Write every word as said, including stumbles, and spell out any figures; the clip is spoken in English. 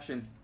action.